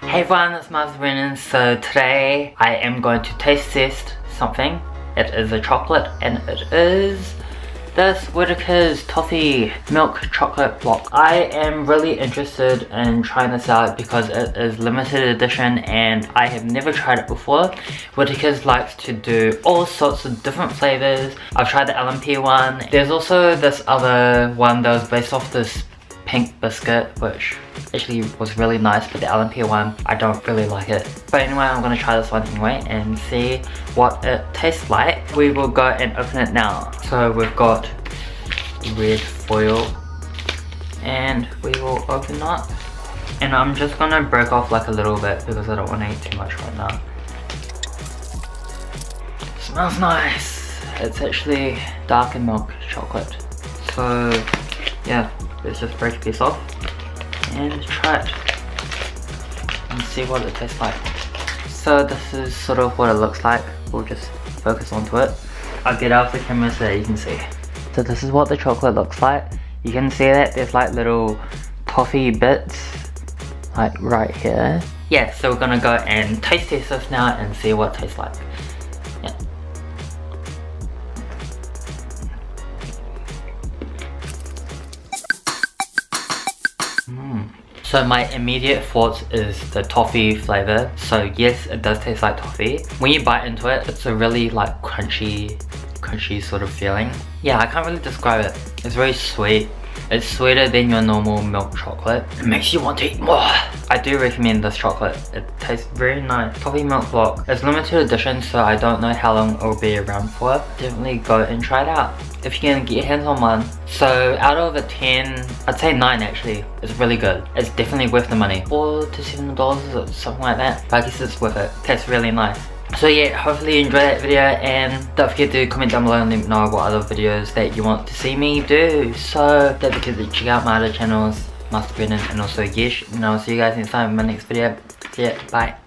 Hey everyone, it's MasterBrendan. So today I am going to taste test something. It is a chocolate and it is this Whittaker's toffee milk chocolate block. I am really interested in trying this out because it is limited edition and I have never tried it before. Whittaker's likes to do all sorts of different flavors. I've tried the L&P one. There's also this other one that was based off this pink biscuit, which actually was really nice, but the L&P one, I don't really like it. But anyway, I'm gonna try this one anyway and see what it tastes like. We will go and open it now. So we've got red foil and we will open that. And I'm just gonna break off like a little bit because I don't wanna eat too much right now. Smells nice. It's actually darkened milk chocolate. So yeah, let's just break a piece off and try it and see what it tastes like. So this is sort of what it looks like. We'll just focus onto it. I'll get out of the camera so that you can see. So this is what the chocolate looks like. You can see that there's like little toffee bits like right here. Yeah, so we're gonna go and taste this now and see what it tastes like. Yeah. So my immediate thoughts is the toffee flavour. So yes, it does taste like toffee. When you bite into it, it's a really like crunchy sort of feeling. Yeah, I can't really describe it. It's very sweet. It's sweeter than your normal milk chocolate. It makes you want to eat more. I do recommend this chocolate. It tastes very nice. Toffee milk block. It's limited edition, so I don't know how long it will be around for. Definitely go and try it out if you can get your hands on one. So out of a 10, I'd say 9 actually. It's really good. It's definitely worth the money. $4 to $7 or something like that. But I guess it's worth it. Tastes really nice. So yeah, hopefully you enjoyed that video and don't forget to comment down below and let me know what other videos that you want to see me do. So don't forget to check out my other channels, MasterBrendan and also Yesh, and I'll see you guys next time in my next video. See ya, bye.